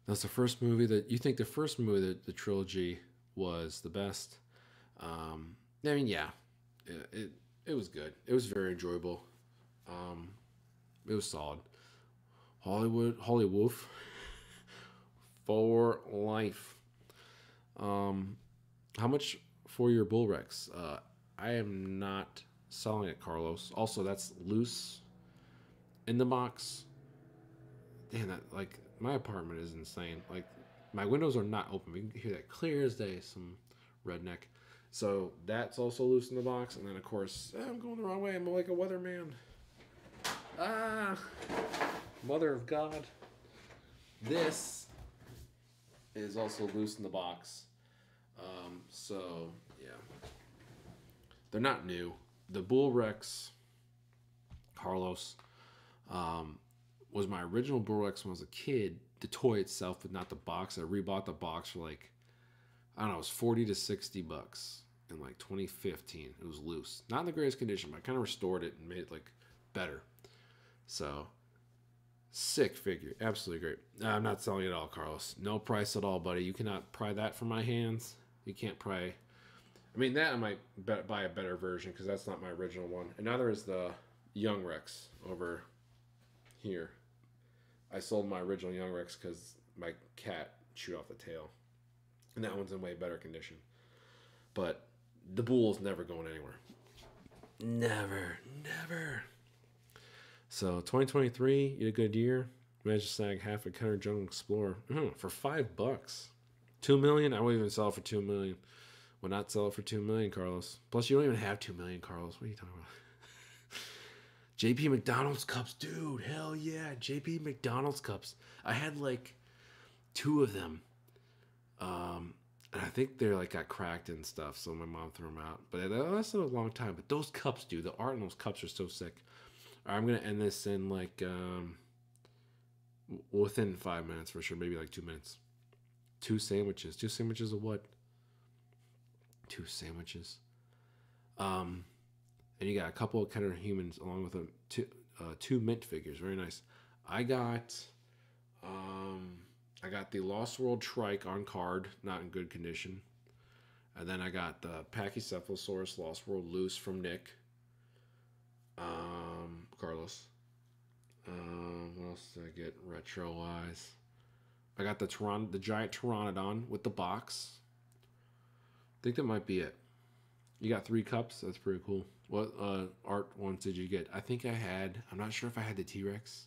that's the first movie that you think the first movie that the trilogy was the best. I mean, yeah, it was good. It was very enjoyable. It was solid. Hollywood for life. How much for your bull rex? I am not selling it, Carlos. Also, that's loose in the box. Damn, that like. My apartment is insane. Like, my windows are not open. We can hear that clear as day, some redneck. So that's also loose in the box. And then, of course, I'm going the wrong way. I'm like a weatherman. Ah, mother of God. This is also loose in the box. So, yeah. They're not new. The Bull Rex, Carlos, was my original Bull Rex when I was a kid, the toy itself, but not the box. I rebought the box for like, I don't know, it was 40 to 60 bucks in like 2015. It was loose. Not in the greatest condition, but I kind of restored it and made it like better. So, sick figure. Absolutely great. No, I'm not selling it at all, Carlos. No price at all, buddy. You cannot pry that from my hands. You can't pry. I mean, that I might buy a better version because that's not my original one. Another is the Young Rex over here. I sold my original Young Rex because my cat chewed off the tail. And that one's in way better condition. But the bull's never going anywhere. Never. Never. So, 2023, you had a good year. Managed to snag half a Kenner Jungle Explorer for $5. $2 million? I won't even sell it for $2 million. Would not sell it for $2 million, Carlos. Plus, you don't even have $2 million, Carlos. What are you talking about? JP McDonald's cups, dude. Hell yeah. JP McDonald's cups. I had like 2 of them. And I think they're like got cracked and stuff. So my mom threw them out. But that lasted a long time. But those cups, dude. The art in those cups are so sick. All right, I'm going to end this in like within 5 minutes for sure. Maybe like 2 minutes. 2 sandwiches. 2 sandwiches of what? 2 sandwiches. And you got a couple of Kenner humans along with them, 2 mint figures. Very nice. I got the Lost World Trike on card, not in good condition. And then I got the Pachycephalosaurus Lost World loose from Nick. Carlos. What else did I get retro-wise? I got the giant Pteranodon with the box. I think that might be it. You got 3 cups. That's pretty cool. What art ones did you get? I think I had... I'm not sure if I had the T-Rex.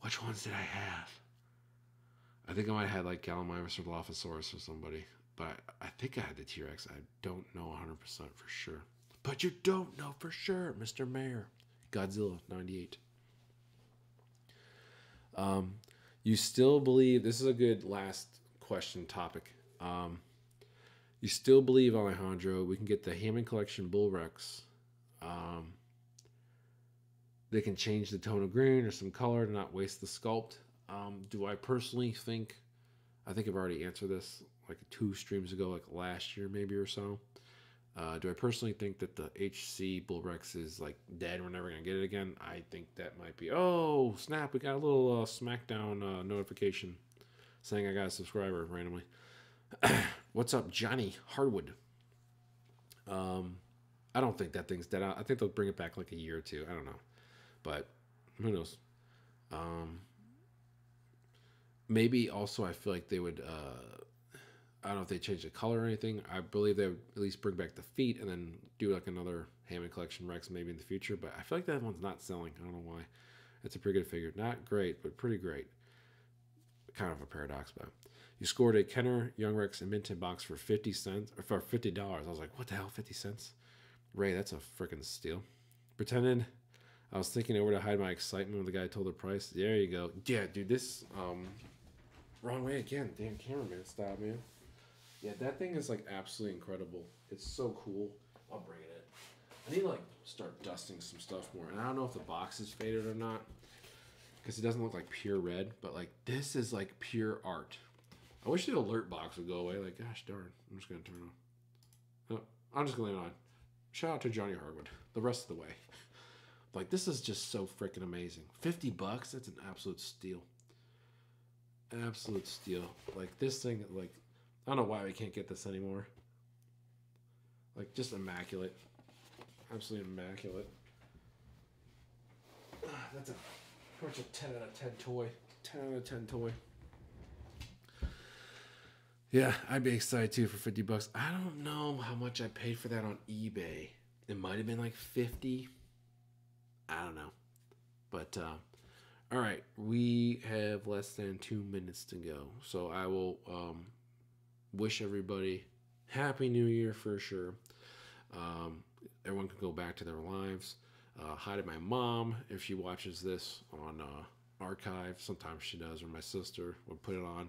Which ones did I have? I think I might have had like Gallimimus or Dilophosaurus or somebody. But I think I had the T-Rex. I don't know 100% for sure. But you don't know for sure, Mr. Mayor. Godzilla, 98. You still believe... This is a good last question topic. You still believe, Alejandro, we can get the Hammond Collection Bull Rex They can change the tone of green or some color to not waste the sculpt. Do I personally think, I think I've already answered this like 2 streams ago, like last year maybe or so. Do I personally think that the HC Bull Rex is like dead? We're never going to get it again. I think that might be, oh snap, we got a little SmackDown notification saying I got a subscriber randomly. What's up, Johnny Hardwood? I don't think that thing's dead. I think they'll bring it back like a year or two. I don't know. But who knows? Maybe also I feel like they would, I don't know if they change the color or anything. I believe they would at least bring back the feet and then do like another Hammond Collection Rex maybe in the future. But I feel like that one's not selling. I don't know why. It's a pretty good figure. Not great, but pretty great. Kind of a paradox, but you scored a Kenner Young Rex and Minton box for 50 cents, or for $50. I was like, what the hell, 50 cents? Ray, that's a freaking steal. Pretended I was thinking over to hide my excitement when the guy told the price. There you go. Yeah, dude, this wrong way again. Damn cameraman style, man. Yeah, that thing is like absolutely incredible. It's so cool. I'll bring it in. I need to like start dusting some stuff more. And I don't know if the box is faded or not, because it doesn't look like pure red, but like this is like pure art. I wish the alert box would go away. Like, gosh darn. I'm just gonna turn it on. No, I'm just gonna leave it on. Shout out to Johnny Hardwood the rest of the way. Like, this is just so freaking amazing. 50 bucks, that's an absolute steal. Absolute steal. Like, this thing, like, I don't know why we can't get this anymore. Like, just immaculate. Absolutely immaculate. That's a, pretty much a 10 out of 10 toy. 10 out of 10 toy. Yeah, I'd be excited, too, for 50 bucks. I don't know how much I paid for that on eBay. It might have been, like, 50. I don't know, but all right, we have less than 2 minutes to go, so I will wish everybody Happy New Year for sure. Everyone can go back to their lives. Hi to my mom if she watches this on archive. Sometimes she does, or my sister would put it on.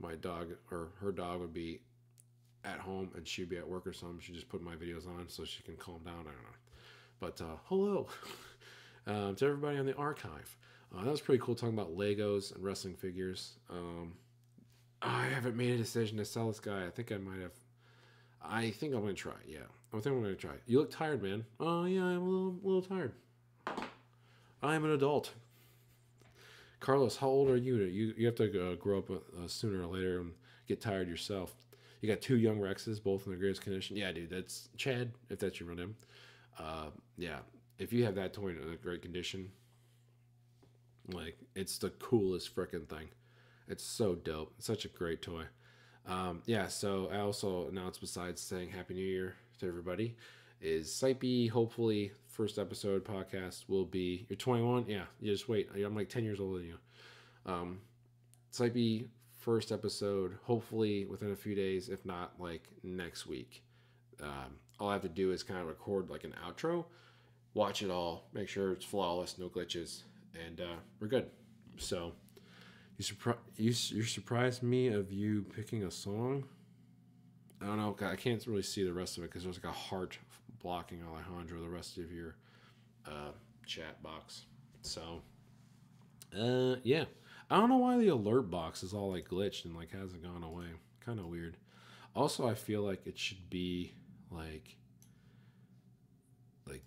My dog, or her dog, would be at home and she'd be at work or something. She just put my videos on so she can calm down. I don't know. But hello to everybody on the archive. That was pretty cool talking about Legos and wrestling figures. I haven't made a decision to sell this guy. I think I might have. I think I'm going to try. Yeah, I think I'm going to try. You look tired, man. Oh, yeah, I'm a little tired. I'm an adult. Carlos, how old are you? You have to grow up sooner or later and get tired yourself. You got 2 young Rexes, both in the greatest condition. Yeah, dude, that's Chad, if that's your real name. Yeah, if you have that toy in a great condition, like, it's the coolest freaking thing. It's so dope. It's such a great toy. Yeah, so I also announced, besides saying Happy New Year to everybody, is Site B, hopefully, first episode podcast will be, you're 21? Yeah, you just wait. I'm like 10 years older than you. Site B, first episode, hopefully within a few days, if not, like, next week. All I have to do is kind of record like an outro, watch it all, make sure it's flawless, no glitches, and we're good. So, you surprised me of you picking a song? I don't know, I can't really see the rest of it because there's like a heart blocking Alejandro, the rest of your chat box. So, yeah. I don't know why the alert box is all like glitched and like hasn't gone away. Kind of weird. Also, I feel like it should be like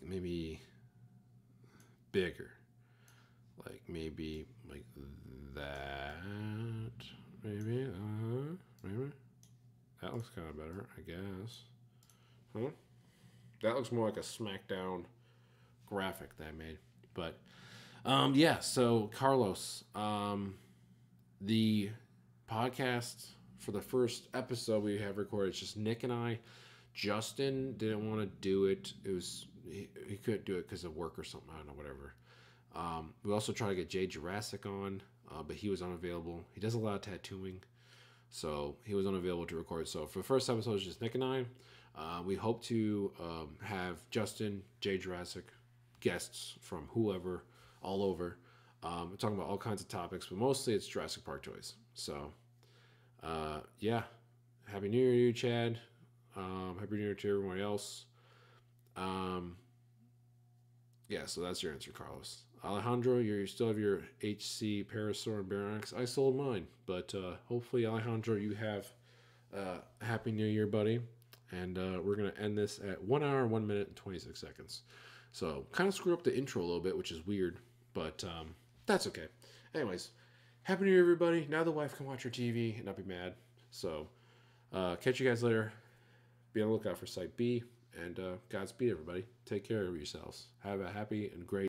maybe bigger, like maybe like that, maybe, maybe that looks kind of better, I guess. Huh? That looks more like a SmackDown graphic that I made, but, yeah, so Carlos, the podcast for the first episode we have recorded, it's just Nick and I. Justin didn't want to do it. It was he couldn't do it because of work or something. I don't know, whatever. We also tried to get Jay Jurassic on, but he was unavailable. He does a lot of tattooing, so he was unavailable to record. So for the first episode, it was just Nick and I. We hope to have Justin, Jay Jurassic, guests from whoever, all over. We're talking about all kinds of topics, but mostly it's Jurassic Park toys. So, yeah. Happy New Year to you, Chad. Happy New Year to everyone else. Yeah, so that's your answer, Carlos. Alejandro, you still have your HC Parasaur and Baronax. I sold mine, but hopefully, Alejandro, you have Happy New Year, buddy. And we're going to end this at 1 hour, 1 minute, and 26 seconds. So kind of screw up the intro a little bit, which is weird, but that's okay. Anyways, Happy New Year, everybody. Now the wife can watch her TV and not be mad. So catch you guys later. Be on the lookout for Site B. And Godspeed, everybody. Take care of yourselves. Have a happy and great